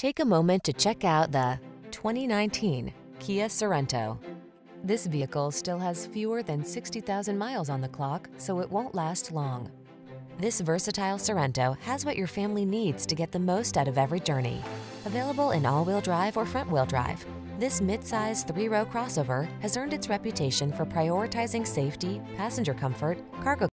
Take a moment to check out the 2019 Kia Sorento. This vehicle still has fewer than 60,000 miles on the clock, so it won't last long. This versatile Sorento has what your family needs to get the most out of every journey. Available in all-wheel drive or front-wheel drive, this midsize 3-row crossover has earned its reputation for prioritizing safety, passenger comfort, cargo